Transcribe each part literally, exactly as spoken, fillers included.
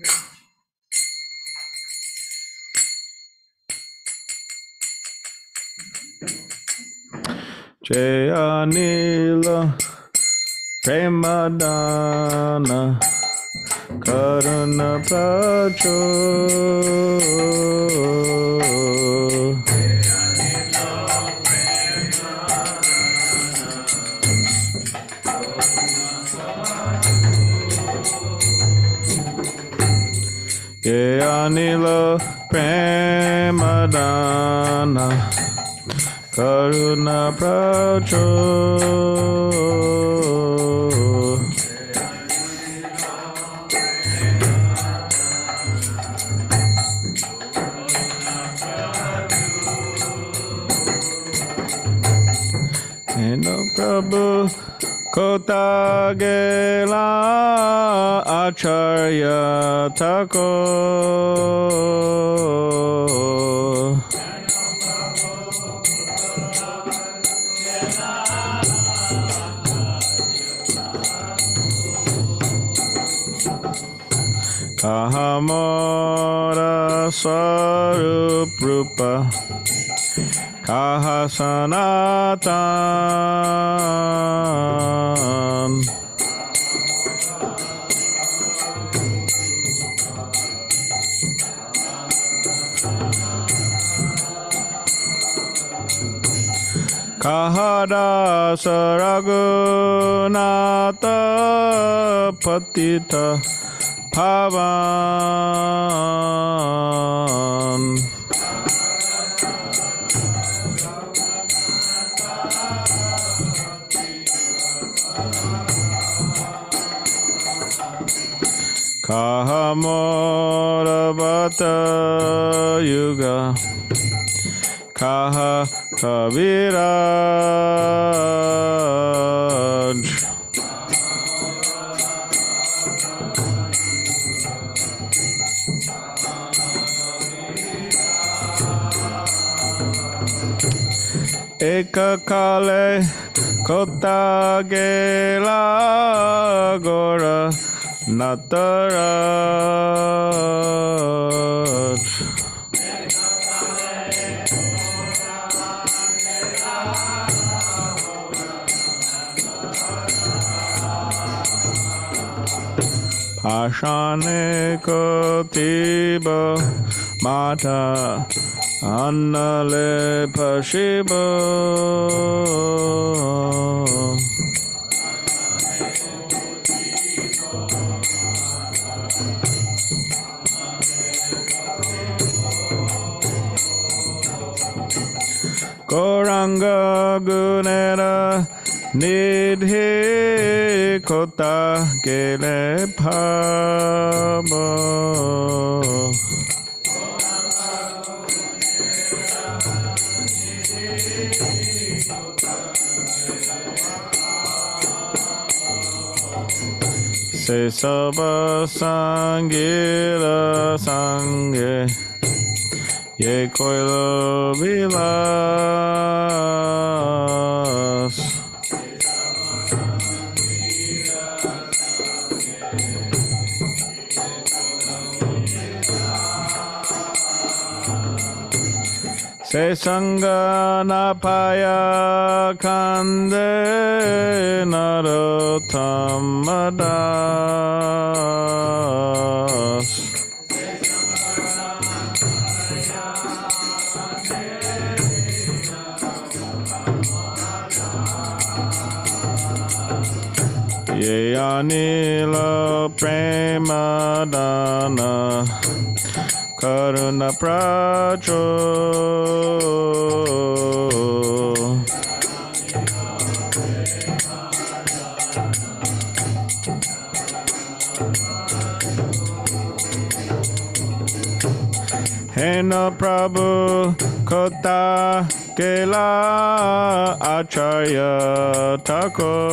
you very much. Jaya Nila Premadana Karuna Pracho Jaya Nila Premadana Jaya Nila Premadana Karuna Pracho Nino Prabhu Kotagela Acharya Thakur Kahamara Saruprupa Kaha Sanatan Kaha Dasa Raghunatha Patita Pavan Kahamora Bhatta Yuga Kaha Kaviraj Eka Kale Kota Gela Gora Nataraj Ashane Kotiba Mata Annale Pashiba Gauranga Gunera Nidhi Kota Gele Phaba Sava Sangira Sange Ye Koilo Vilas Se Sangha Napaya Kande Narottam Das Ye Anila Premadana Karuna Pracho Hena Prabhu Kota Kela Acharya Thakur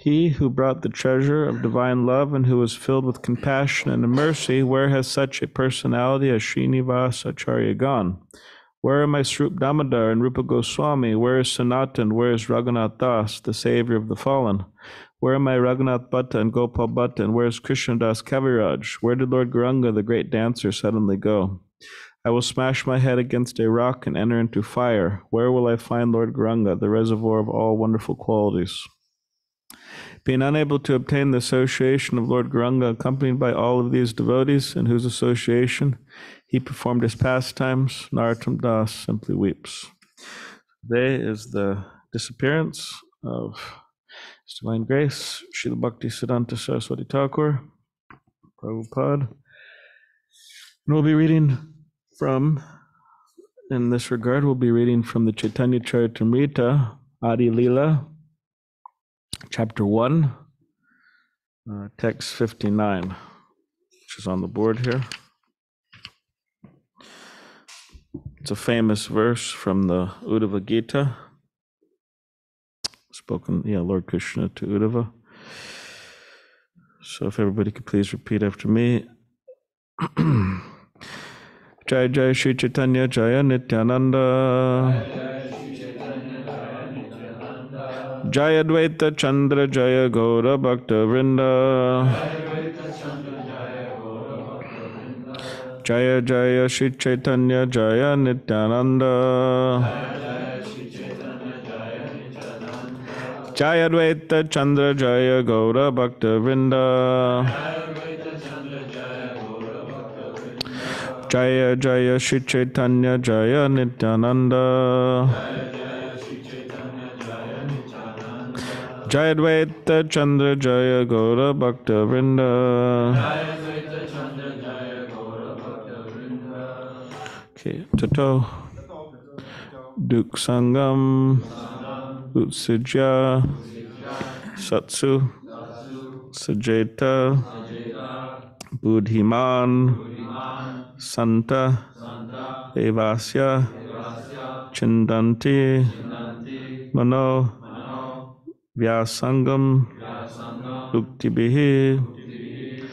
He who brought the treasure of divine love and who was filled with compassion and mercy, where has such a personality as Srinivas Acharya gone? Where are my Srupa Damodar and Rupa Goswami? Where is Sanatan? Where is Raghunath Das, the savior of the fallen? Where are my Raghunath Bhatta and Gopal Bhatta? And where is Krishnadas Kaviraj? Where did Lord Gauranga, the great dancer, suddenly go? I will smash my head against a rock and enter into fire. Where will I find Lord Gauranga, the reservoir of all wonderful qualities? Being unable to obtain the association of Lord Gauranga, accompanied by all of these devotees, in whose association he performed his pastimes, Narottam Das simply weeps. Today is the disappearance of His Divine Grace, Srila Bhakti Siddhanta Saraswati Thakur, Prabhupada. And we'll be reading from, in this regard, we'll be reading from the Chaitanya Charitamrita, Adi Lila, Chapter one, uh, text fifty-nine, which is on the board here. It's a famous verse from the Uddhava Gita, spoken, yeah, Lord Krishna to Uddhava. So if everybody could please repeat after me. Jai Jai Shri Chaitanya Jaya Nityananda. Jai, Jai. Jaya Dvaita Chandra Jaya Gaura Bhaktivinoda. Jaya Jaya Shri Chaitanya Jaya Nityananda. Jaya Dvaita Chandra Jaya Gaura Bhaktivinoda. Jaya Jaya Shri Chaitanya Jaya Nityananda. Jaya Dvaita Chandra Jaya Gaura Bhaktivinoda. Okay, Tato Duk Sangam Utsujya Satsu Sajeta Budhiman Santa Evasya Chindanti Mano Vyasangam Uktibihi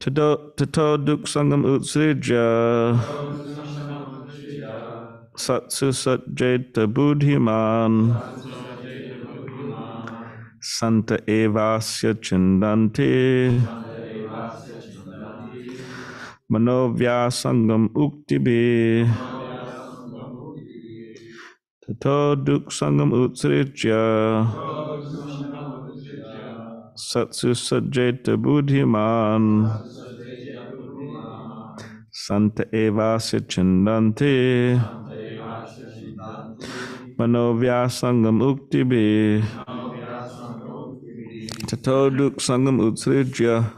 Tato Duk Sangam Utsrija Satsu Satjeta Budhiman Santa Evasya Chindanti Mano Vyasangam Uktibihi Tato Duk Sangam Utsricha Satsu Sajjeta Budhiman Santa Evasya Chindanti Manovya Sangam Uktibi Tato Duk Sangam Utsricha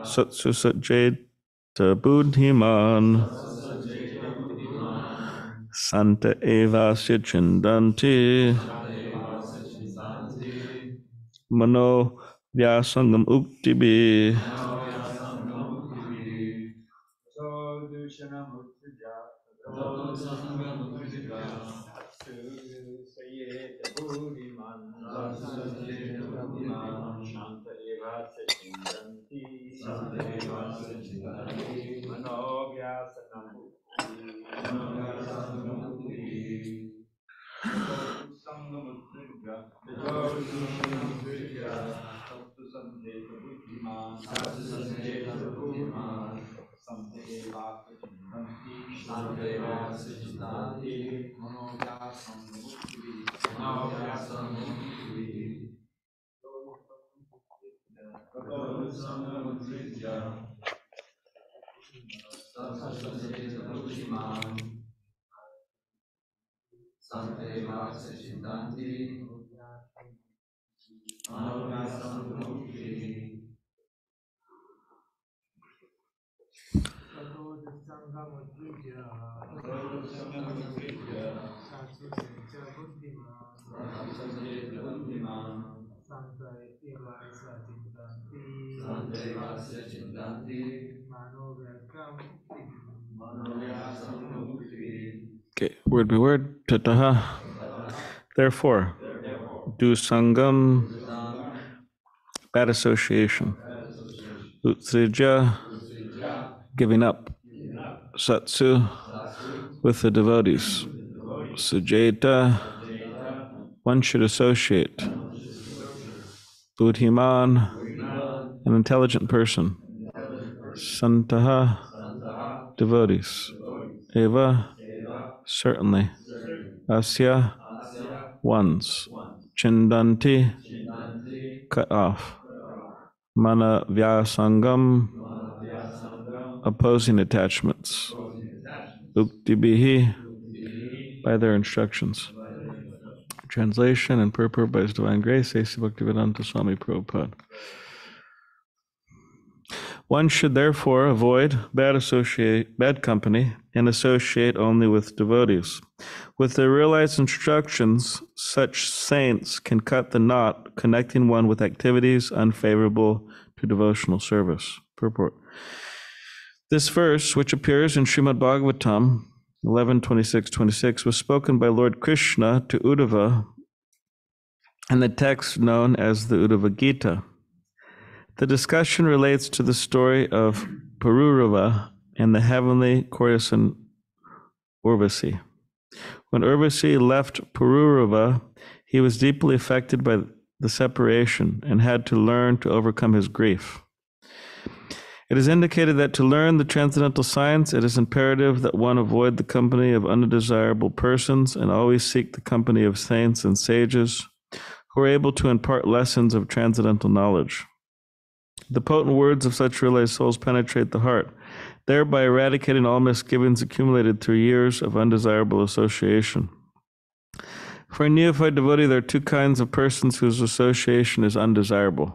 Satsu Sajjeta Budhiman Santa Evasya Chindanti Mano Vyasangam Uktibi Okay, word by word. Tataha. Therefore, do sangam, bad association. Utrija, giving up. Satsu, with the devotees. Sujeta, one should associate. Buddhiman, an intelligent person. Santaha, devotees. Eva, certainly. Asya, ones. Chindanti, cut off. Mana vyasangam, opposing attachments. Uktibihi, by their instructions. Translation and purport by His Divine Grace, A C Bhaktivedanta Swami Prabhupada. One should therefore avoid bad associate, bad company and associate only with devotees. With the realized instructions, such saints can cut the knot connecting one with activities unfavorable to devotional service. Purport. This verse, which appears in Shrimad Bhagavatam eleven twenty-six twenty-six, was spoken by Lord Krishna to Uddhava in the text known as the Uddhava Gita. The discussion relates to the story of Pururava and the heavenly courtesan Urvasi. When Urvasi left Pururava, he was deeply affected by the separation and had to learn to overcome his grief. It is indicated that to learn the transcendental science, it is imperative that one avoid the company of undesirable persons and always seek the company of saints and sages who are able to impart lessons of transcendental knowledge. The potent words of such realized souls penetrate the heart, thereby eradicating all misgivings accumulated through years of undesirable association. For a neophyte devotee, there are two kinds of persons whose association is undesirable.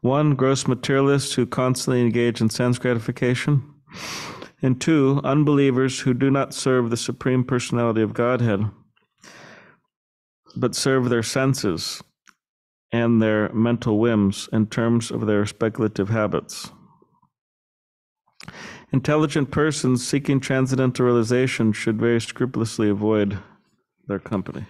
One, gross materialists who constantly engage in sense gratification, and two, unbelievers who do not serve the Supreme Personality of Godhead, but serve their senses and their mental whims in terms of their speculative habits. Intelligent persons seeking transcendental realization should very scrupulously avoid their company.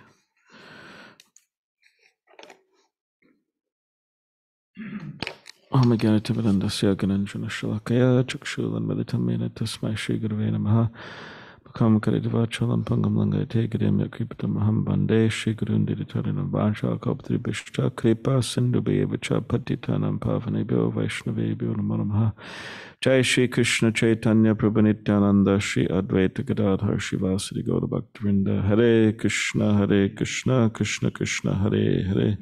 Kam Karidva Chalam Pangam Langa Te Grim Yakripatam Maham Bande, Shigurun Ditarinam Bansha, Koptri Bishta, Kripa, Sindhubi, Vicha, Patitanam Pavanibio, Vaishnavi, Bionamha, Jai Shri Krishna Chaitanya Prabhanityananda, Shri Advaita Gadadhar, Shivasri Gaura Bhaktivinoda, Hare Krishna, Hare Krishna, Krishna Krishna, Hare Hare,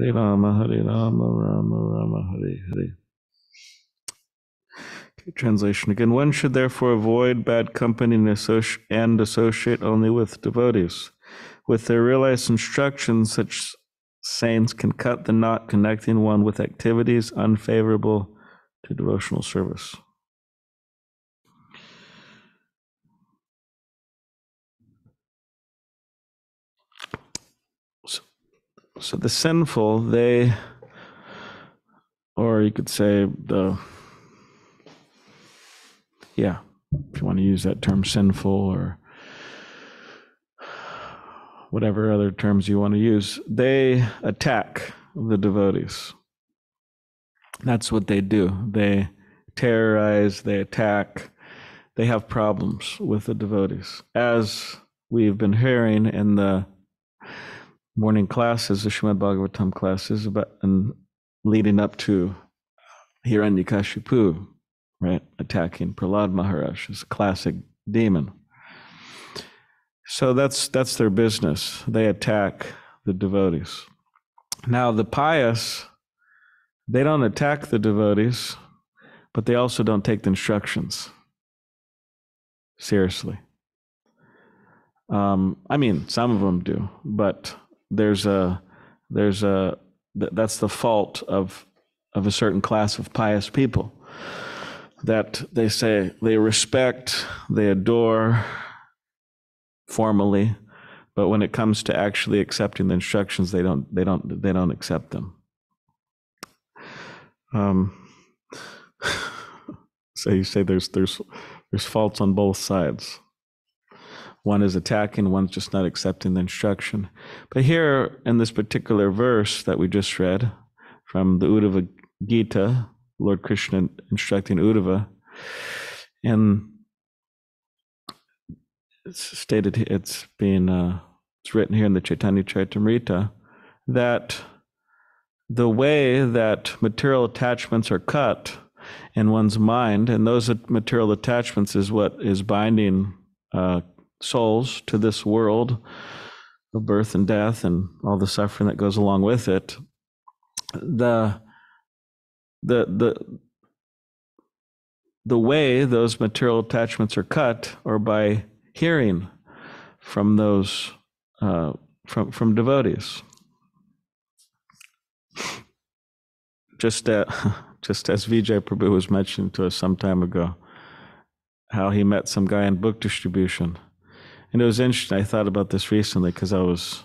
Hare Rama, Hare Rama, Rama Rama, Hare Hare. Translation again. One should therefore avoid bad company and, associ and associate only with devotees. With their realized instructions, such saints can cut the knot connecting one with activities unfavorable to devotional service. So, so the sinful, they, or you could say the Yeah, if you want to use that term sinful or whatever other terms you want to use, they attack the devotees. That's what they do. They terrorize, they attack, they have problems with the devotees. As we've been hearing in the morning classes, the Srimad Bhagavatam classes, about, and leading up to Hiranyakashipu, right, attacking Prahlad Maharaj is a classic demon. So that's that's their business. They attack the devotees. Now the pious, they don't attack the devotees, but they also don't take the instructions seriously. Um, I mean, some of them do, but there's a there's a th that's the fault of of a certain class of pious people, that they say they respect, they adore formally, but when it comes to actually accepting the instructions, they don't they don't they don't accept them. Um, so you say there's there's there's faults on both sides. one is attacking, one's just not accepting the instruction. But here in this particular verse that we just read from the Uddhava Gita, Lord Krishna instructing Uddhava, and it's stated, it's being uh, it's written here in the Chaitanya Charitamrita that the way that material attachments are cut in one's mind, and those material attachments is what is binding uh, souls to this world of birth and death and all the suffering that goes along with it. The the the the way those material attachments are cut are by hearing from those uh, from from devotees. Just uh, just as Vijay Prabhu was mentioning to us some time ago, how he met some guy in book distribution, and it was interesting. I thought about this recently because I was,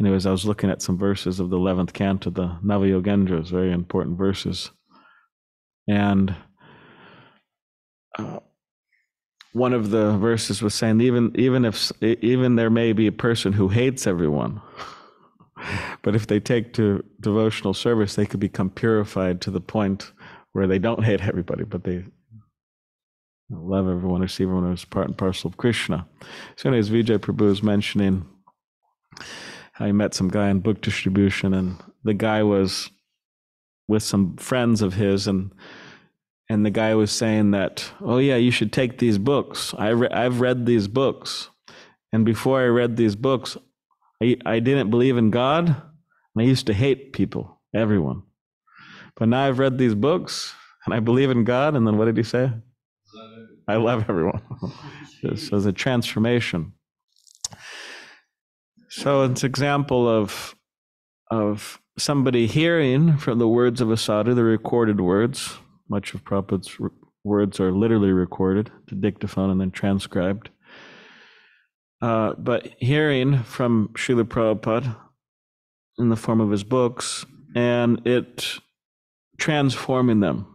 anyways, I was looking at some verses of the eleventh canto, the Navayogendras, very important verses, and uh, one of the verses was saying, even even if even there may be a person who hates everyone, but if they take to devotional service, they could become purified to the point where they don't hate everybody, but they love everyone, or see everyone as part and parcel of Krishna. So anyways, Vijay Prabhu was mentioning how he met some guy in book distribution, and the guy was with some friends of his, and and the guy was saying that, oh yeah, you should take these books. I re- I've read these books, and before I read these books, I, I didn't believe in God, and I used to hate people, everyone. But now I've read these books, and I believe in God, and then what did he say? I love everyone. This is a transformation. So it's an example of, of somebody hearing from the words of a sadhu, the recorded words. Much of Prabhupada's words are literally recorded to dictaphone and then transcribed. Uh, but hearing from Srila Prabhupada in the form of his books, and it transforming them,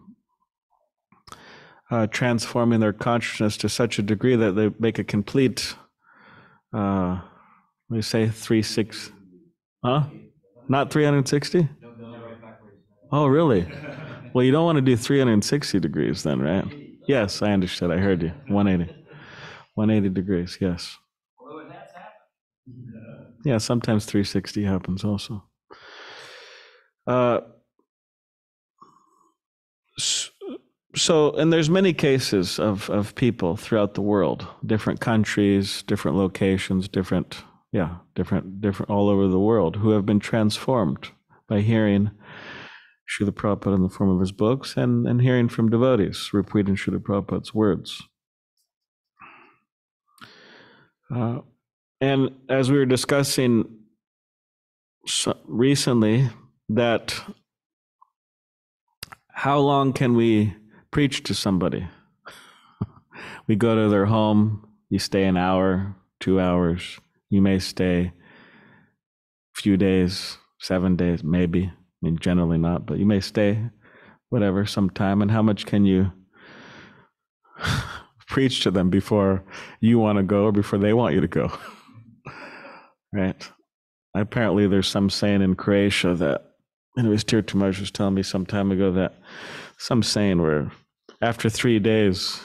uh, transforming their consciousness to such a degree that they make a complete, uh, let me say three six, huh? Not three hundred sixty? Oh, really? Well, you don't want to do three hundred sixty degrees then, right? Yes, I understood. I heard you. one eighty degrees, yes. Yeah, sometimes three sixty happens also. Uh, so, and there's many cases of, of people throughout the world, different countries, different locations, different, yeah, different, different all over the world, who have been transformed by hearing Srila Prabhupada in the form of his books, and, and hearing from devotees repeating Srila Prabhupada's words. Uh, And as we were discussing recently, that how long can we preach to somebody? We go to their home, you stay an hour, two hours, you may stay a few days, seven days, maybe. I mean, generally not, but you may stay whatever, some time. And how much can you preach to them before you want to go or before they want you to go? Right. Apparently there's some saying in Croatia that, and it was Tir Tomaj was telling me some time ago, that some saying where after three days,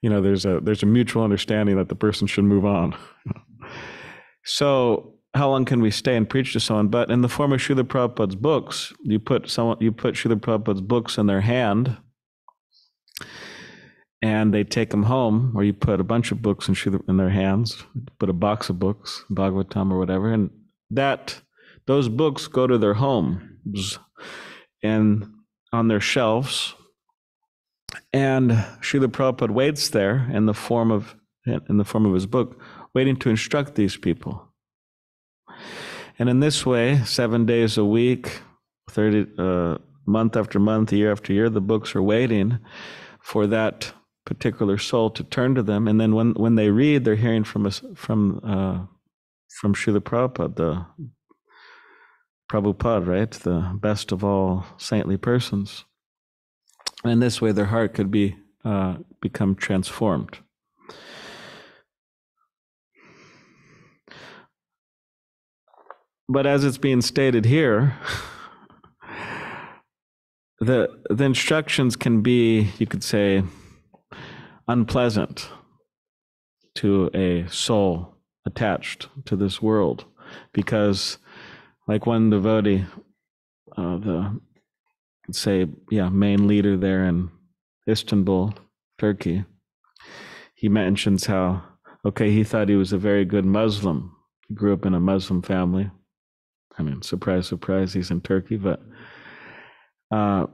you know, there's a there's a mutual understanding that the person should move on. So how long can we stay and preach to someone? But in the form of Srila Prabhupada's books, you put someone you put Srila Prabhupada's books in their hand, and they take them home, or you put a bunch of books in, in their hands, put a box of books, Bhagavatam or whatever, and that those books go to their homes and on their shelves. And Srila Prabhupada waits there in the form of in the form of his book, waiting to instruct these people. And in this way, seven days a week, thirty uh, month after month, year after year, the books are waiting for that particular soul to turn to them, and then when when they read, they're hearing from us from uh, from Srila Prabhupada, the Prabhupada, right, the best of all saintly persons. And this way, their heart could be uh, become transformed. But as it's being stated here, the the instructions can be, you could say, unpleasant to a soul attached to this world, because, like one devotee, uh, the say yeah main leader there in Istanbul, Turkey, he mentions how okay he thought he was a very good Muslim. He grew up in a Muslim family. I mean, surprise, surprise, he's in Turkey, but. Uh,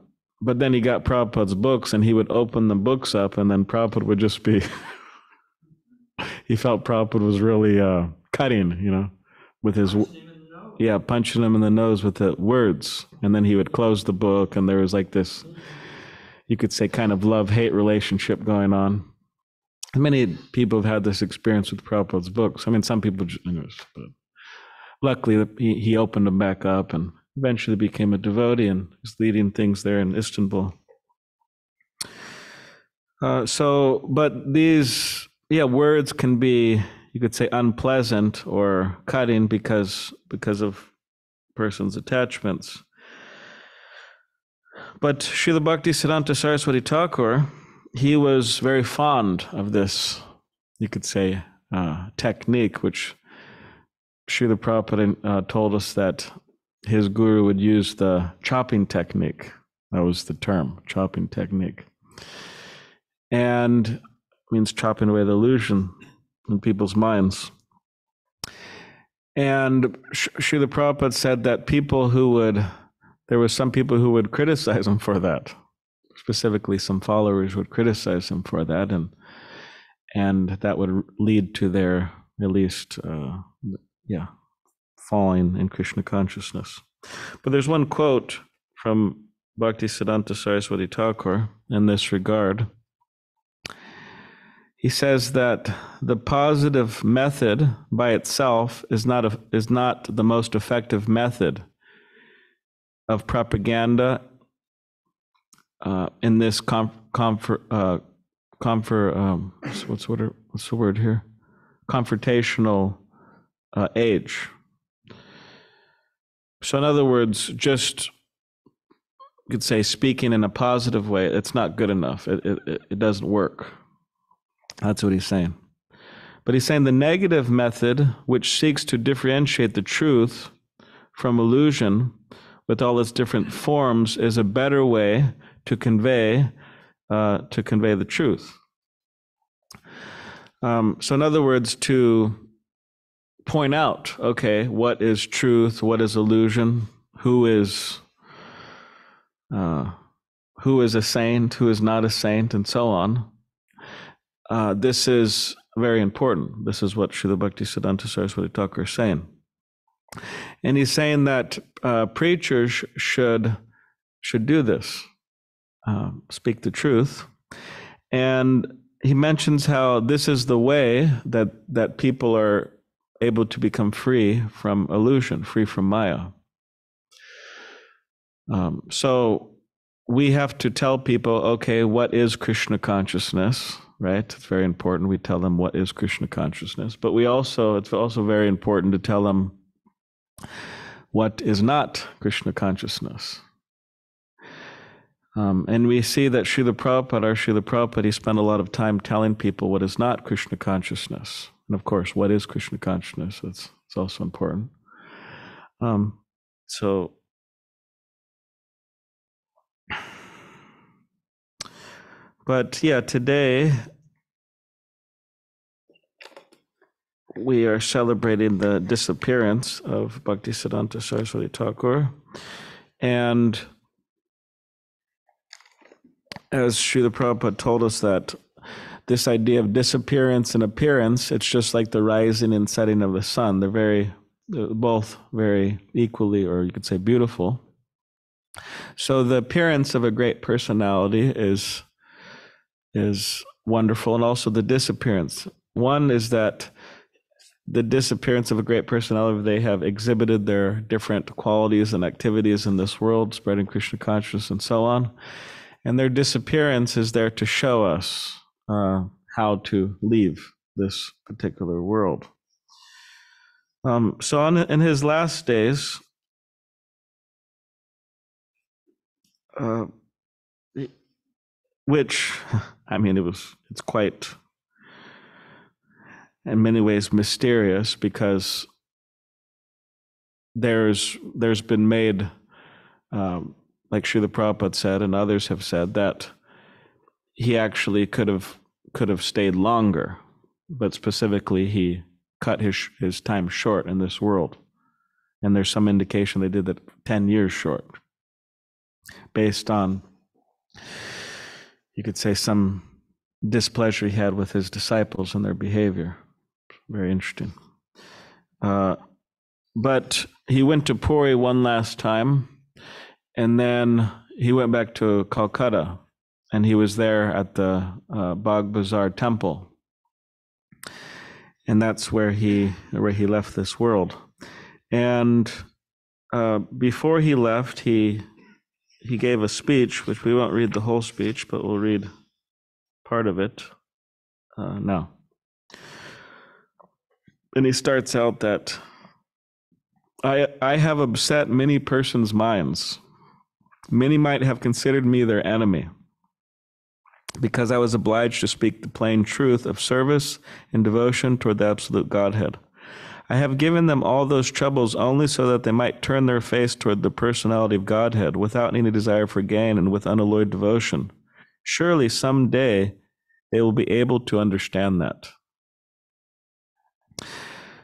but then he got Prabhupada's books, and he would open the books up, and then Prabhupada would just be, he felt Prabhupada was really uh, cutting, you know, with his, yeah, punching him in the nose with the words. And then he would close the book, and there was like this, you could say, kind of love-hate relationship going on. And many people have had this experience with Prabhupada's books. I mean, some people, but luckily he, he opened them back up, and eventually became a devotee and is leading things there in Istanbul. Uh, so, but these, yeah, words can be, you could say, unpleasant or cutting because because of person's attachments. But Srila Bhakti Siddhanta Saraswati Thakur, he was very fond of this, you could say, uh, technique, which Srila Prabhupada uh, told us that his guru would use the chopping technique. That was the term, chopping technique. And it means chopping away the illusion in people's minds. And Srila Prabhupada said that people who would, there were some people who would criticize him for that. Specifically, some followers would criticize him for that. And and that would lead to their, at least, uh, yeah, falling in Krishna consciousness. But there's one quote from Bhakti Siddhanta Saraswati Thakur in this regard. He says that the positive method by itself is not a, is not the most effective method of propaganda uh, in this comf- comf- uh, comf- um, what's, what are, what's the word here? confrontational uh, age. So in other words, just, you could say, speaking in a positive way, it's not good enough. It, it, it doesn't work. That's what he's saying. But he's saying the negative method, which seeks to differentiate the truth from illusion with all its different forms, is a better way to convey, uh, to convey the truth. Um, so in other words, to point out, okay, what is truth, what is illusion, who is uh, who is a saint, who is not a saint, and so on. Uh, this is very important. This is what Srila Bhakti Siddhanta Saraswati Thakur is saying. And he's saying that uh, preachers should should do this, uh, speak the truth. And he mentions how this is the way that that people are able to become free from illusion, free from Maya. Um, so we have to tell people, okay, what is Krishna consciousness, right? It's very important we tell them what is Krishna consciousness, but we also, it's also very important to tell them what is not Krishna consciousness. Um, and we see that Srila Prabhupada, our Srila Prabhupada, he spent a lot of time telling people what is not Krishna consciousness. And of course, what is Krishna consciousness? That's, that's also important. Um, so, but yeah, today we are celebrating the disappearance of Bhakti Siddhanta Saraswati Thakur. And as Srila Prabhupada told us that this idea of disappearance and appearance, it's just like the rising and setting of the sun. They're very, both very equally, or you could say beautiful. So the appearance of a great personality is, is wonderful, and also the disappearance. One is that the disappearance of a great personality, they have exhibited their different qualities and activities in this world, spreading Krishna consciousness and so on. And their disappearance is there to show us Uh, how to leave this particular world. Um, so on, in his last days, uh, which, I mean, it was, it's quite, in many ways, mysterious, because there's there's been made, um, like Srila Prabhupada said, and others have said, that he actually could have could have stayed longer, but specifically he cut his his time short in this world, and there's some indication they did that ten years short, based on, you could say, some displeasure he had with his disciples and their behavior. Very interesting. Uh, but he went to Puri one last time, and then he went back to Kolkata, and he was there at the uh, Bhagbazar Temple, and that's where he where he left this world. And uh, before he left, he he gave a speech, which we won't read the whole speech, but we'll read part of it uh, now. And he starts out that I I have upset many persons' minds. Many might have considered me their enemy, because I was obliged to speak the plain truth of service and devotion toward the absolute Godhead. I have given them all those troubles only so that they might turn their face toward the personality of Godhead without any desire for gain and with unalloyed devotion. Surely someday they will be able to understand that.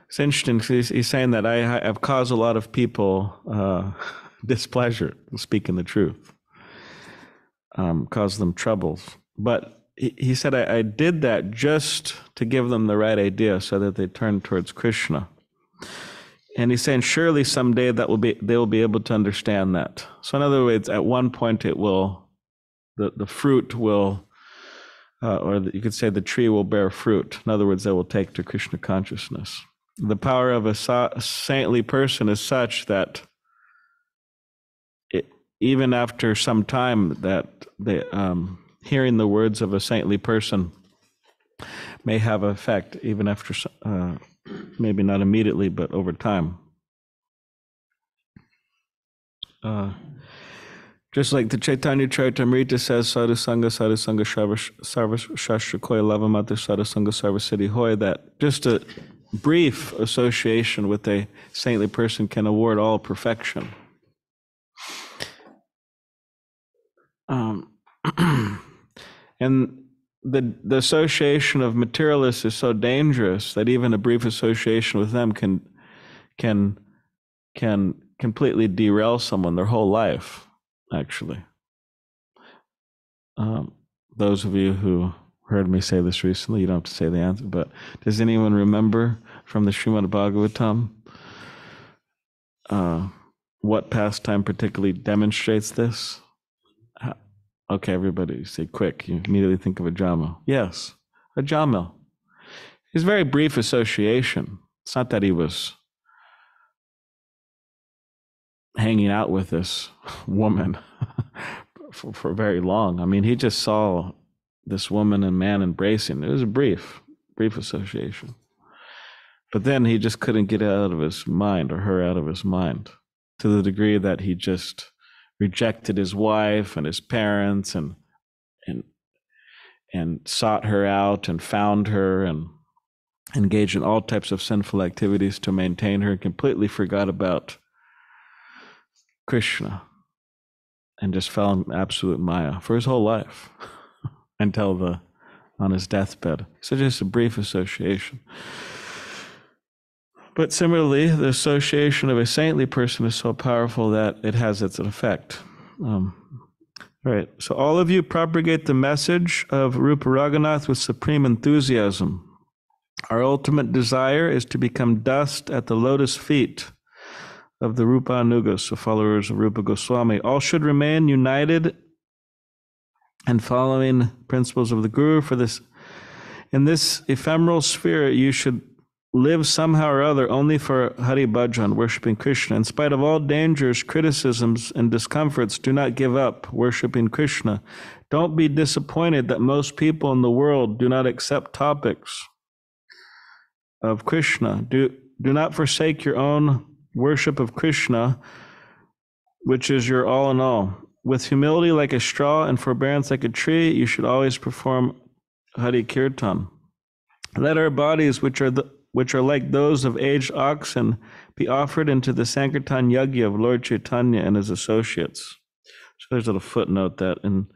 It's interesting, he's saying that I have caused a lot of people uh, displeasure, speaking the truth, um, caused them troubles. But he, he said, I, I did that just to give them the right idea so that they turn towards Krishna. And he's saying, surely someday that will be, they will be able to understand that. So in other words, at one point it will, The, the fruit will, uh, or the, you could say the tree will bear fruit. In other words, they will take to Krishna consciousness. The power of a sa saintly person is such that it, even after some time, that they, um, hearing the words of a saintly person may have effect, even after, uh, maybe not immediately, but over time. Uh, Just like the Chaitanya Charitamrita says, Sadhu Sangha, Sadhu Sangha, Sarva Shastra Koi, Lavamata, Sadhu Sangha, Sarva Siddhi Hoy, that just a brief association with a saintly person can award all perfection. Um, and the, the association of materialists is so dangerous that even a brief association with them can, can, can completely derail someone their whole life. Actually, um, those of you who heard me say this recently, you don't have to say the answer, but does anyone remember from the Shrimad Bhagavatam uh, what pastime particularly demonstrates this? How, okay, everybody, say quick. You immediately think of a Jamil. Yes, a Jamil. His very brief association. It's not that he was hanging out with this woman for, for very long. I mean, he just saw this woman and man embracing. It was a brief, brief association. But then he just couldn't get out of his mind, or her out of his mind, to the degree that he just rejected his wife and his parents, and and and sought her out and found her and engaged in all types of sinful activities to maintain her, and completely forgot about Krishna, and just fell in absolute Maya for his whole life until the on his deathbed. So just a brief association. But similarly, the association of a saintly person is so powerful that it has its effect. Um, all right. So all of you propagate the message of Rupa Raghunath with supreme enthusiasm. Our ultimate desire is to become dust at the lotus feet of the Rupanugas, the followers of Rupa Goswami. All should remain united and following principles of the Guru. For this, in this ephemeral sphere, you should live somehow or other only for Hari Bhajan, worshipping Krishna. In spite of all dangers, criticisms, and discomforts, do not give up worshipping Krishna. Don't be disappointed that most people in the world do not accept topics of Krishna. Do do not forsake your own worship of Krishna, which is your all in all. With humility like a straw and forbearance like a tree, you should always perform Hari Kirtan. Let our bodies, which are the, which are like those of aged oxen, be offered into the Sankirtan Yajna of Lord Chaitanya and his associates. So there's a little footnote that in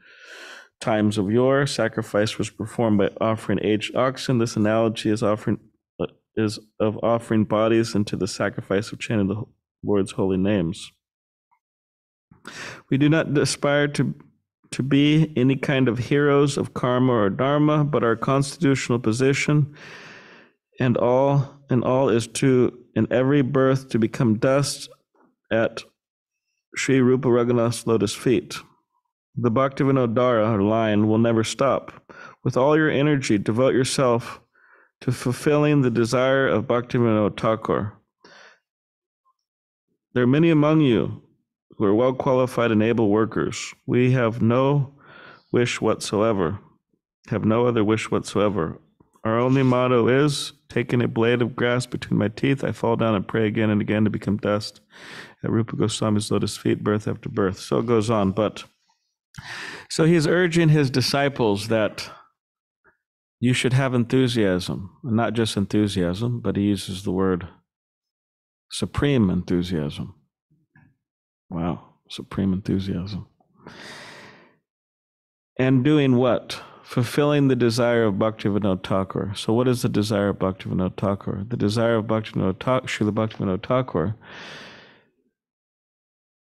times of yore, sacrifice was performed by offering aged oxen. This analogy is offering is of offering bodies into the sacrifice of chanting the Lord's holy names. We do not aspire to to be any kind of heroes of karma or dharma, but our constitutional position and all and all is to in every birth to become dust at Sri Rupa Raghunath's lotus feet. The Bhaktivinodara line will never stop. With all your energy, devote yourself to fulfilling the desire of Bhaktivinoda Thakur. There are many among you who are well qualified and able workers. We have no wish whatsoever, have no other wish whatsoever. Our only motto is, taking a blade of grass between my teeth, I fall down and pray again and again to become dust at Rupa Goswami's lotus feet, birth after birth. So it goes on. But so he's urging his disciples that you should have enthusiasm, and not just enthusiasm, but he uses the word supreme enthusiasm. Wow, supreme enthusiasm. And doing what? Fulfilling the desire of Bhaktivinoda Thakur. So what is the desire of Bhaktivinoda Thakur? The desire of Bhaktivinoda Thakur, Srila Bhaktivinoda Thakur,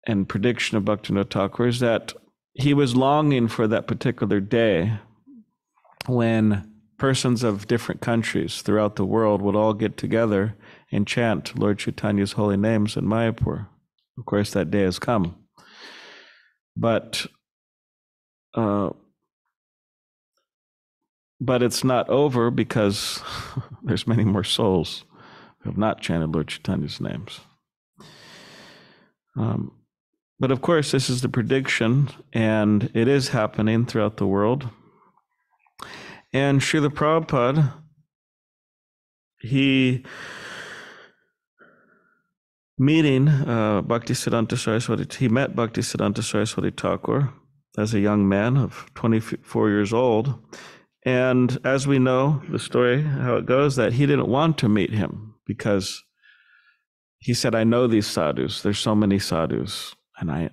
and prediction of Bhaktivinoda Thakur is that he was longing for that particular day when persons of different countries throughout the world would all get together and chant Lord Chaitanya's holy names in Mayapur. Of course, that day has come. But uh, but it's not over because there's many more souls who have not chanted Lord Chaitanya's names. Um, but of course, this is the prediction, and it is happening throughout the world. And Srila Prabhupada, he... meeting uh, Bhakti Siddhanta Saraswati, he met Bhakti Siddhanta Saraswati Thakur as a young man of twenty-four years old. And as we know the story, how it goes, that he didn't want to meet him because he said, I know these sadhus, there's so many sadhus. And I,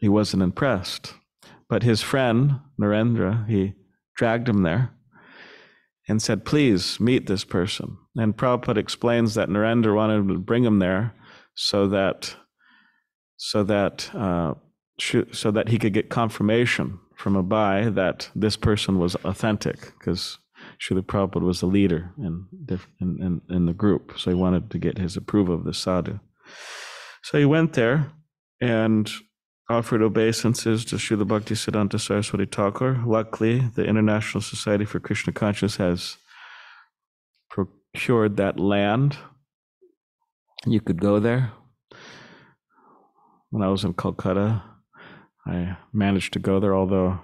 he wasn't impressed. But his friend, Narendra, he dragged him there and said, please meet this person. And Prabhupada explains that Narendra wanted to bring him there so that, so that, uh, so that he could get confirmation from Abai that this person was authentic, because Srila Prabhupada was the leader in, in in in the group, so he wanted to get his approval of the sadhu. So he went there and offered obeisances to Srila Bhakti Siddhanta Saraswati Thakur. Luckily, the International Society for Krishna Consciousness has procured that land. You could go there. When I was in Kolkata, I managed to go there, although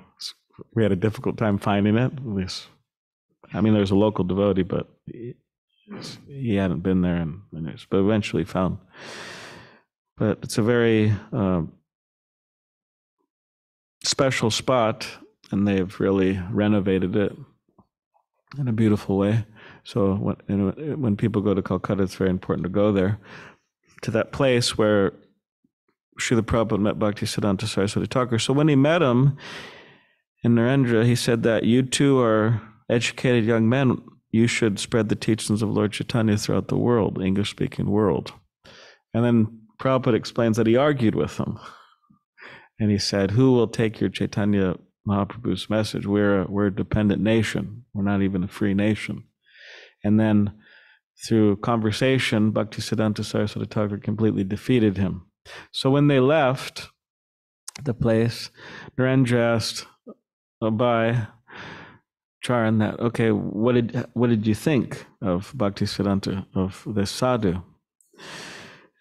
we had a difficult time finding it. At least, I mean, there was a local devotee, but he hadn't been there in years, but eventually found. But it's a very uh, special spot, and they've really renovated it in a beautiful way. So when, when people go to Calcutta, it's very important to go there, to that place where Srila Prabhupada met Bhakti Siddhanta Saraswati Thakur. So when he met him in Narendra, he said that you two are educated young men. You should spread the teachings of Lord Chaitanya throughout the world, English-speaking world. And then Prabhupada explains that he argued with him. And he said, who will take your Chaitanya Mahaprabhu's message? We're a, we're a dependent nation. We're not even a free nation. And then through conversation, Bhakti Siddhanta Saraswati Thakur completely defeated him. So when they left the place, Narendra asked Abai Charan that, okay, what did, what did you think of Bhakti Siddhanta, of this sadhu?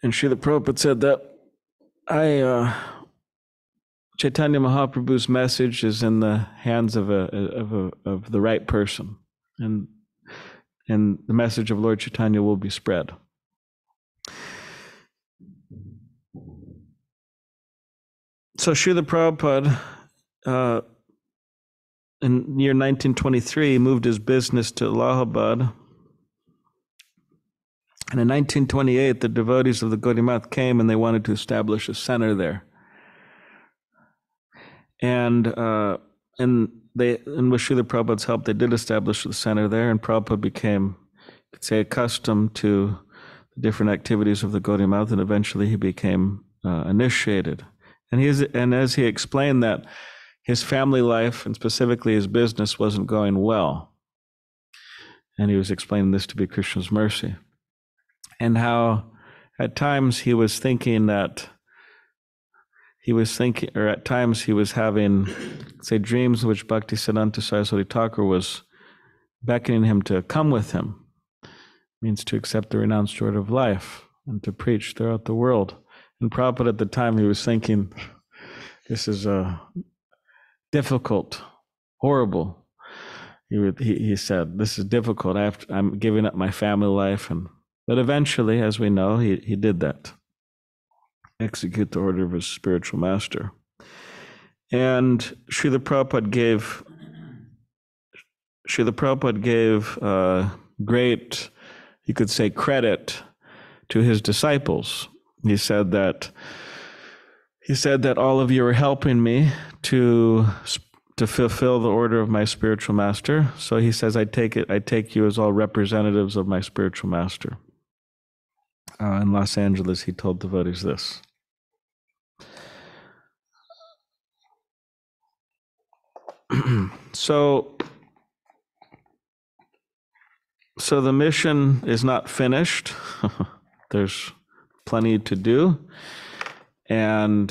And Srila Prabhupada said that I, uh, Chaitanya Mahaprabhu's message is in the hands of, a, of, a, of the right person. And And the message of Lord Chaitanya will be spread. so Srila Prabhupada, uh, in year nineteen twenty-three, moved his business to Allahabad. And in nineteen twenty-eight, the devotees of the Gaudiya Math came and they wanted to establish a center there. And uh, and they and with Srila Prabhupada's help, they did establish the center there, and Prabhupada became, you could say, accustomed to the different activities of the Gaudiya Math, and eventually he became uh, initiated. And he's and as he explained that, his family life and specifically his business wasn't going well, and he was explaining this to be Krishna's mercy, and how at times he was thinking that. He was thinking, or at times he was having, say, dreams in which Bhakti Siddhanta Saraswati Thakur was beckoning him to come with him. It means to accept the renounced order of life and to preach throughout the world. And Prabhupada at the time, he was thinking, this is a difficult, horrible. He, would, he, he said, this is difficult. I have to, I'm giving up my family life. And but eventually, as we know, he, he did that. Execute the order of his spiritual master. And Srila Prabhupada gave Srila Prabhupada gave uh, great, you could say, credit to his disciples. He said that he said that all of you are helping me to to fulfill the order of my spiritual master. So he says, I take it I take you as all representatives of my spiritual master. Uh, in Los Angeles, he told devotees this. so, so the mission is not finished. There's plenty to do, and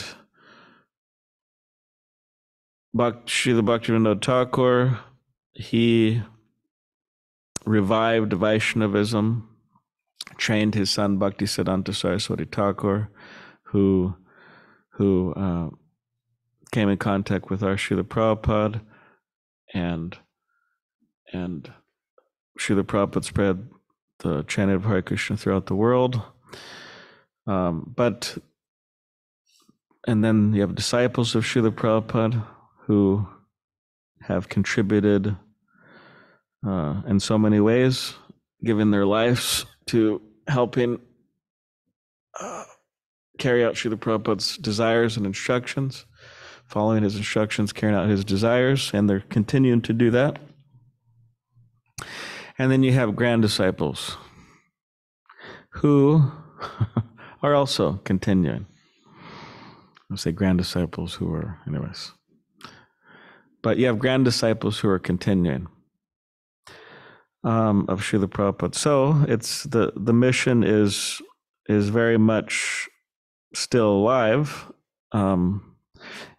Srila Bhaktivinoda Thakur, he revived Vaishnavism. Trained his son Bhakti Siddhanta Saraswati Thakur, who who uh, came in contact with our Srila Prabhupada, and and Srila Prabhupada spread the chant of Hare Krishna throughout the world. Um, but and then you have disciples of Srila Prabhupada who have contributed uh, in so many ways, giving their lives to helping uh, carry out Srila Prabhupada's desires and instructions, following his instructions, carrying out his desires, and they're continuing to do that. And then you have grand disciples who are also continuing. I say grand disciples who are, anyways. But you have grand disciples who are continuing. Um, of Srila Prabhupada. So it's the, the mission is is very much still alive. Um,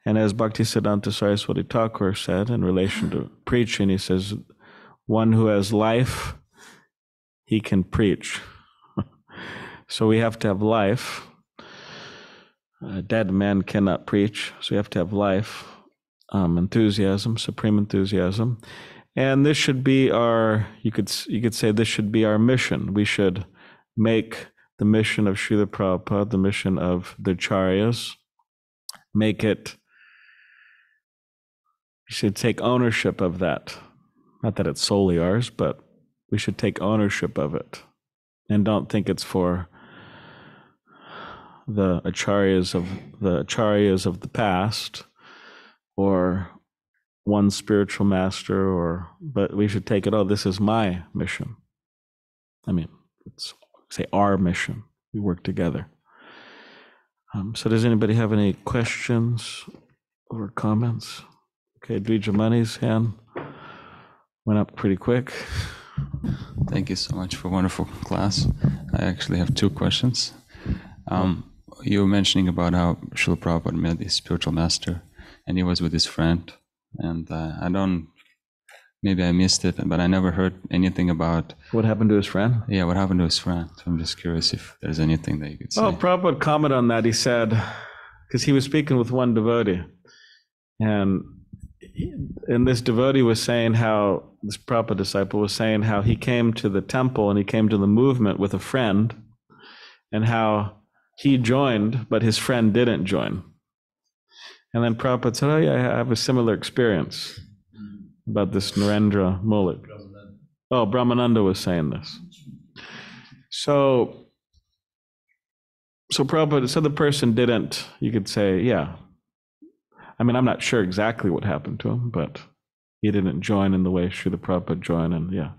and as Bhakti Siddhanta Saraswati Thakur said in relation to preaching, he says, one who has life, he can preach. So we have to have life. A dead man cannot preach. So we have to have life, um, enthusiasm, supreme enthusiasm. And this should be our, you could you could say this should be our mission. We should make the mission of Srila Prabhupada, the mission of the Acharyas, make it, we should take ownership of that. Not that it's solely ours, but we should take ownership of it. And don't think it's for the Acharyas of the Acharyas of the past or one spiritual master, or but we should take it, oh, this is my mission. I mean, let's say our mission. We work together. Um, so does anybody have any questions or comments? Okay, Dvija Mani's hand went up pretty quick. Thank you so much for a wonderful class. I actually have two questions. Um, you were mentioning about how Srila Prabhupada met his spiritual master, and he was with his friend. And uh, I don't, maybe I missed it, but I never heard anything about... What happened to his friend? Yeah, what happened to his friend? I'm just curious if there's anything that you could say. Well, Prabhupada commented on that. He said, because he was speaking with one devotee, and, he, and this devotee was saying how, this Prabhupada disciple was saying how he came to the temple and he came to the movement with a friend, and how he joined, but his friend didn't join. And then Prabhupada said, oh yeah, I have a similar experience about this Narendra Mulik. Oh, Brahmananda was saying this. So, so Prabhupada, so the person didn't, you could say, yeah. I mean, I'm not sure exactly what happened to him, but he didn't join in the way Srila Prabhupada joined, and yeah.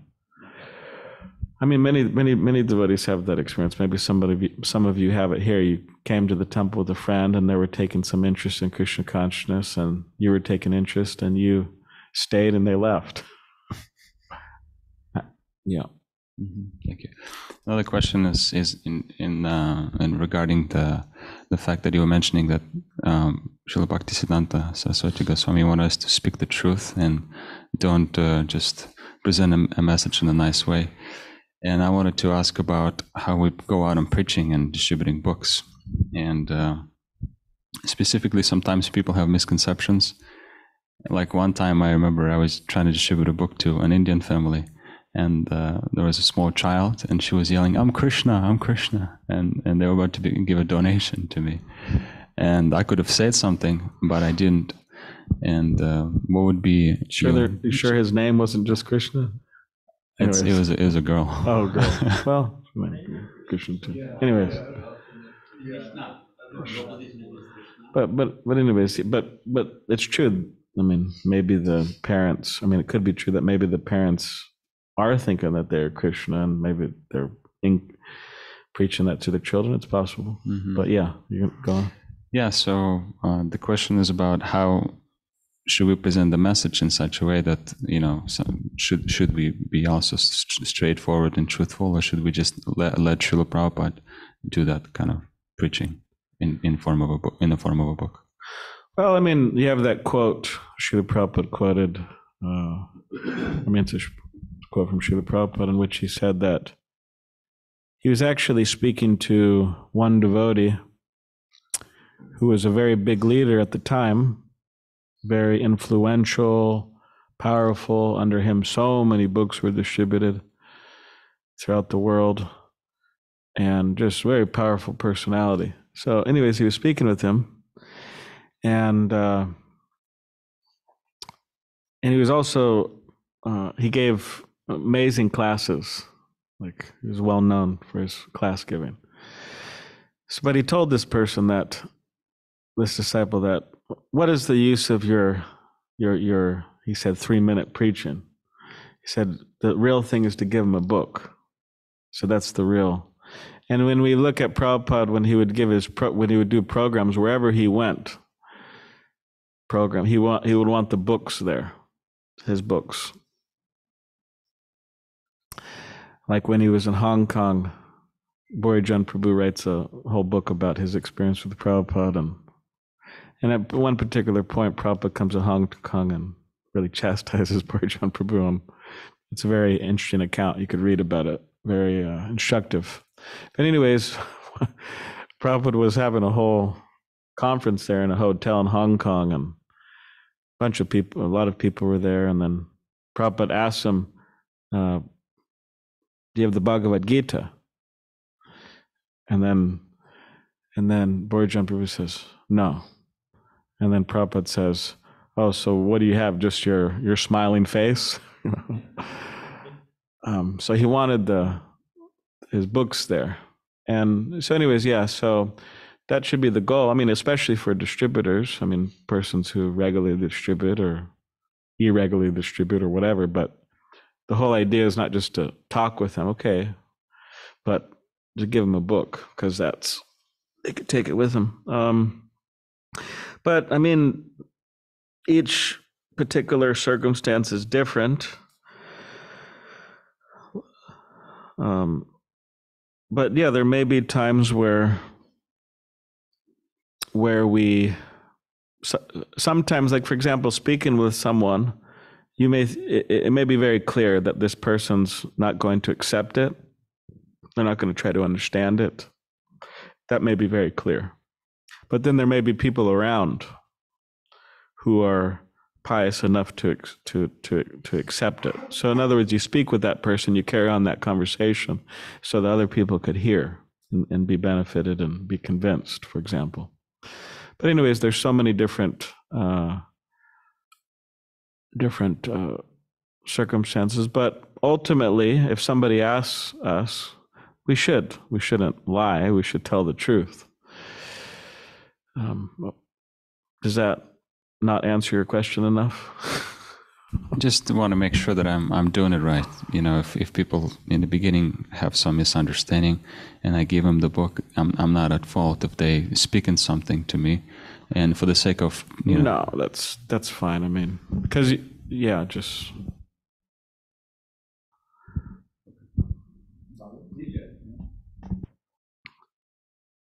I mean, many, many, many devotees have that experience. Maybe somebody, some of you have it here. You came to the temple with a friend, and they were taking some interest in Krishna consciousness, and you were taking interest, and you stayed, and they left. Yeah. Mm-hmm. Okay. Another question is is in in uh, in regarding the the fact that you were mentioning that um, Srila Bhakti Siddhanta Saraswati Goswami wanted us to speak the truth and don't uh, just present a, a message in a nice way. And I wanted to ask about how we go out and preaching and distributing books. And uh, specifically, sometimes people have misconceptions. Like one time, I remember I was trying to distribute a book to an Indian family, and uh, there was a small child, and she was yelling, "I'm Krishna, I'm Krishna," and and they were about to be, give a donation to me, and I could have said something, but I didn't. And uh, what would be sure? You know, sure, his name wasn't just Krishna. Anyways. It was it was a girl. Oh, girl. Well, Krishna too. Anyways, but but but anyways, but but it's true. I mean, maybe the parents. I mean, it could be true that maybe the parents are thinking that they're Krishna, and maybe they're in, preaching that to their children. It's possible. Mm-hmm. But yeah, you go on. Yeah. So uh, the question is about how. Should we present the message in such a way that, you know, some, should should we be also st straightforward and truthful, or should we just let, let Srila Prabhupada do that kind of preaching in, in form of a book, in the form of a book? Well, I mean, you have that quote Srila Prabhupada quoted. Uh, I mean, it's a quote from Srila Prabhupada in which he said that he was actually speaking to one devotee who was a very big leader at the time. Very influential, powerful. Under him, so many books were distributed throughout the world, and just very powerful personality. So anyways, he was speaking with him, and uh, and he was also, uh, he gave amazing classes, like he was well known for his class giving. So, but he told this person that, this disciple that, what is the use of your, your, your, he said, three minute preaching? He said, the real thing is to give him a book. So that's the real. And when we look at Prabhupada, when he would give his, pro, when he would do programs, wherever he went, program, he want, he would want the books there, his books. Like when he was in Hong Kong, Bhurijana Prabhu writes a whole book about his experience with Prabhupada, and And at one particular point, Prabhupada comes to Hong Kong and really chastises Bhurijana Prabhu. It's a very interesting account. You could read about it. Very uh, instructive. But anyways, Prabhupada was having a whole conference there in a hotel in Hong Kong, and a bunch of people, a lot of people were there. And then Prabhupada asked him, uh, "Do you have the Bhagavad Gita?" And then, and then Bhurijana Prabhu says, "No." And then Prabhupada says, "Oh, so what do you have? Just your your smiling face?" um, so he wanted the his books there, and so, anyways, yeah. So that should be the goal. I mean, especially for distributors. I mean, persons who regularly distribute or irregularly distribute or whatever. But the whole idea is not just to talk with them, okay, but to give them a book, because that's they could take it with them. Um, But I mean, each particular circumstance is different. Um, but yeah, there may be times where where we so, sometimes, like for example, speaking with someone, you may it, it may be very clear that this person's not going to accept it. They're not going to try to understand it. That may be very clear. But then there may be people around who are pious enough to to to to accept it. So in other words, you speak with that person, you carry on that conversation, so that other people could hear and, and be benefited and be convinced, for example. But anyways, there's so many different uh, different uh, circumstances. But ultimately, if somebody asks us, we should. We shouldn't lie. We should tell the truth. Um, does that not answer your question enough? Just want to make sure that I'm I'm doing it right. You know, if if people in the beginning have some misunderstanding, and I give them the book, I'm I'm not at fault if they speak in something to me, and for the sake of you know. No, that's that's fine. I mean, because yeah, just.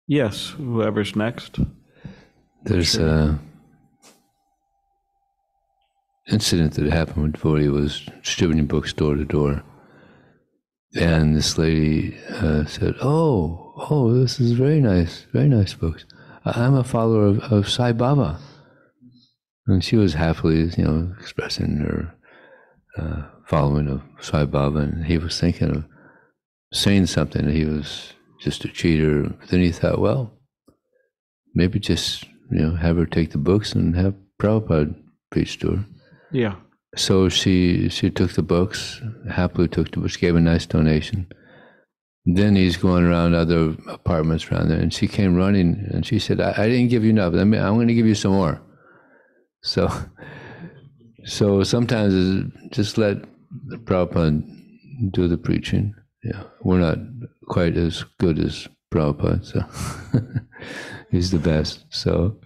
Yes, whoever's next. There's a incident that happened when Puri was distributing books door to door, and this lady uh, said, "Oh, oh, this is very nice, very nice books. I'm a follower of, of Sai Baba," and she was happily, you know, expressing her uh, following of Sai Baba, and he was thinking of saying something. He was just a cheater. But then he thought, well, maybe just, you know, have her take the books and have Prabhupada preach to her. Yeah. So she she took the books, happily took the books, gave a nice donation. Then he's going around other apartments around there, and she came running, and she said, I, I didn't give you enough. I mean, I'm going to give you some more. So, so sometimes just let Prabhupada do the preaching. Yeah, we're not quite as good as Prabhupada, so he's the best. So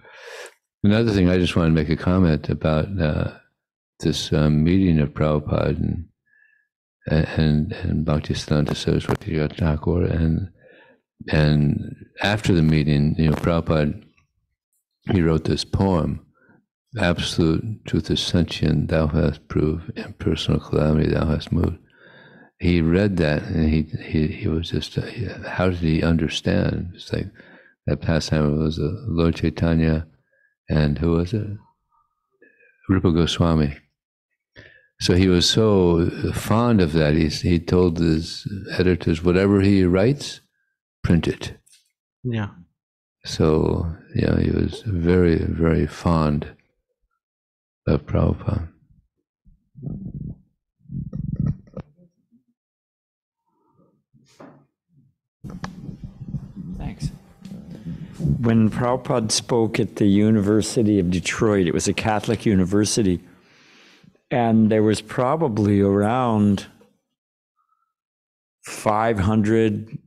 another thing, I just want to make a comment about uh, this um, meeting of Prabhupada and and, and Bhakti Siddhanta Saraswati Thakur, and and after the meeting, you know, Prabhupada, he wrote this poem: "Absolute truth is sentient, thou hast proved, impersonal calamity thou hast moved." He read that, and he he, he was just, uh, how did he understand? It's like that pastime was uh, Lord Chaitanya, and who was it? Rupa Goswami. So he was so fond of that, he he told his editors, whatever he writes, print it. Yeah. So yeah, he was very, very fond of Prabhupada. Thanks. When Prabhupada spoke at the University of Detroit, it was a Catholic university, and there was probably around five hundred,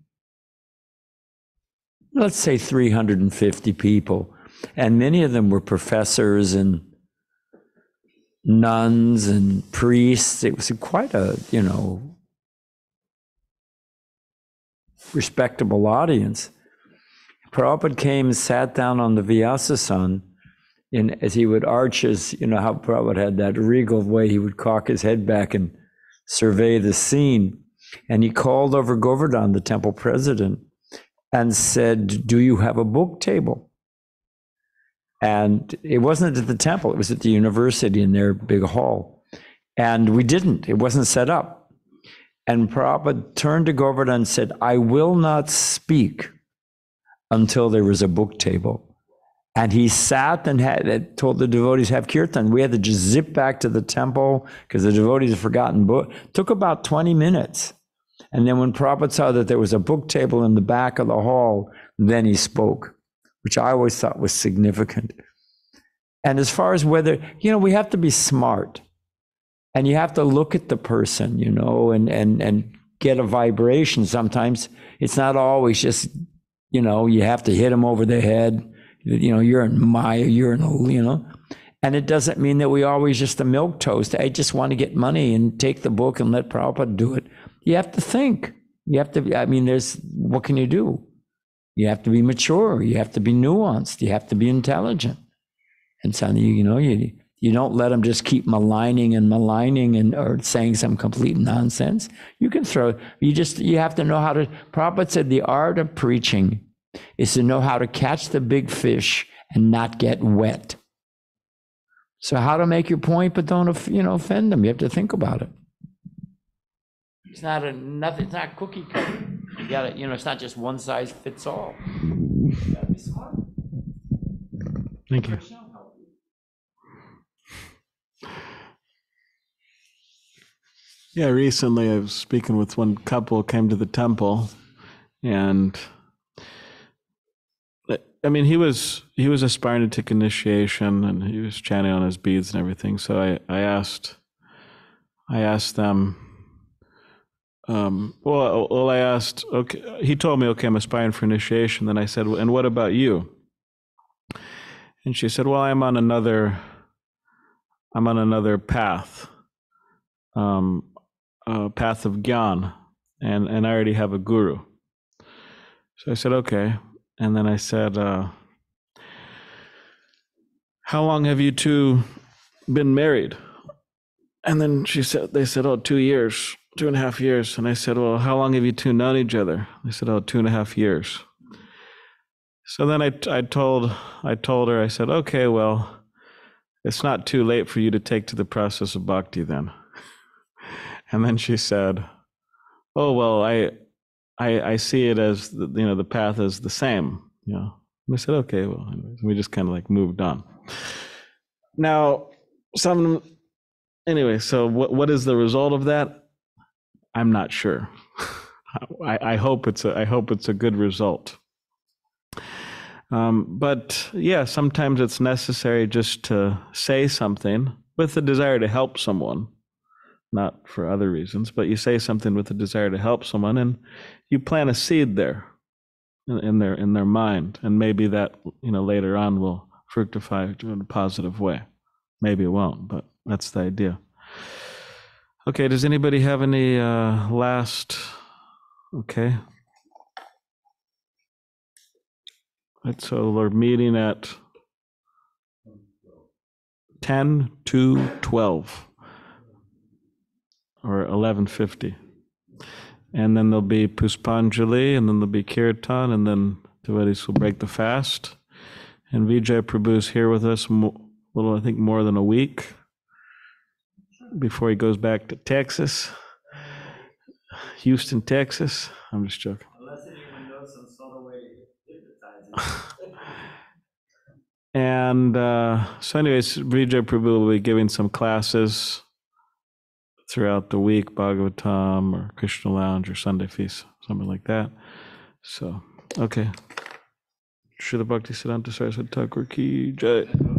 let's say three hundred fifty people, and many of them were professors and nuns and priests. It was quite a, you know, respectable audience. Prabhupada came and sat down on the Vyasasan, and as he would arch his, you know how Prabhupada had that regal way, he would cock his head back and survey the scene. And he called over Govardhan, the temple president, and said, "Do you have a book table?" And it wasn't at the temple, it was at the university in their big hall. And we didn't, it wasn't set up. And Prabhupada turned to Govardhan and said, "I will not speak until there was a book table." And he sat and had told the devotees, have kirtan. We had to just zip back to the temple because the devotees had forgotten book. It took about twenty minutes. And then when Prabhupada saw that there was a book table in the back of the hall, then he spoke, which I always thought was significant. And as far as whether, you know, we have to be smart. And you have to look at the person, you know, and, and, and get a vibration. Sometimes it's not always just, you know, you have to hit them over the head. You know, you're in Maya, you're in, you know. And it doesn't mean that we always just a milquetoast. I just want to get money and take the book and let Prabhupada do it. You have to think. You have to, I mean, there's, what can you do? You have to be mature. You have to be nuanced. You have to be intelligent. And suddenly, you know, you, you don't let them just keep maligning and maligning and or saying some complete nonsense. You can throw, you just, you have to know how to, Prabhupada said the art of preaching is to know how to catch the big fish and not get wet. So how to make your point, but don't, you know, offend them. You have to think about it. It's not a, nothing, it's not cookie cutter. You gotta, you know, it's not just one size fits all. You gotta be smart. Thank you. Yeah, recently I was speaking with one couple who came to the temple, and I mean, he was he was aspiring to take initiation, and he was chanting on his beads and everything. So I, I asked, I asked them. Um, well, well, I asked. Okay, he told me, okay, I'm aspiring for initiation. Then I said, and what about you? And she said, well, I'm on another, I'm on another path, um, uh, path of Gyan, and and I already have a guru. So I said, okay. And then I said, uh, how long have you two been married? And then she said, they said, oh, two years, two and a half years. And I said, well, how long have you two known each other? They said, oh, two and a half years. So then I, I told, I told her, I said, okay, well, it's not too late for you to take to the process of bhakti then. And then she said, oh, well, I, I, I see it as, the, you know, the path is the same, you know. And I said, okay, well, anyways, we just kind of like moved on. Now, some, anyway, so what, what is the result of that? I'm not sure. I, I hope it's a, I hope it's a good result. Um, but yeah, sometimes it's necessary just to say something with the desire to help someone. Not for other reasons, but you say something with a desire to help someone, and you plant a seed there, in their in their mind, and maybe that, you know, later on will fructify in a positive way. Maybe it won't, but that's the idea. Okay, does anybody have any uh, last? Okay, right, so we're meeting at ten to twelve. Or eleven fifty, and then there'll be Puspanjali, and then there'll be Kirtan, and then devotees will break the fast. And Vijay Prabhu's here with us a little, I think, more than a week before he goes back to Texas, Houston, Texas. I'm just joking. Unless anyone knows some sort of way to hypnotize. And uh, so, anyways, Vijay Prabhu will be giving some classes throughout the week, Bhagavatam or Krishna Lounge or Sunday Feast, something like that. So, okay. Srila Bhakti Siddhanta Saraswati Thakur ki jai.